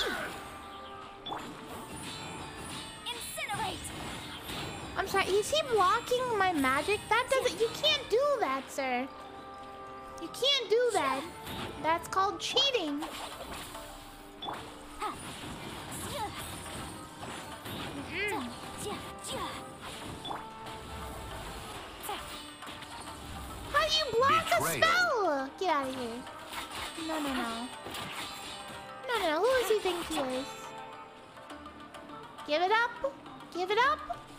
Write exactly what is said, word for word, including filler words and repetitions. Incinerate! I'm sorry, is he blocking my magic? That doesn't... You can't do that, sir. You can't do that. That's called cheating. Mm-mm. How do you block a spell? Get out of here. No, no, no. No, no, no. Who does he think he is? Give it up. Give it up.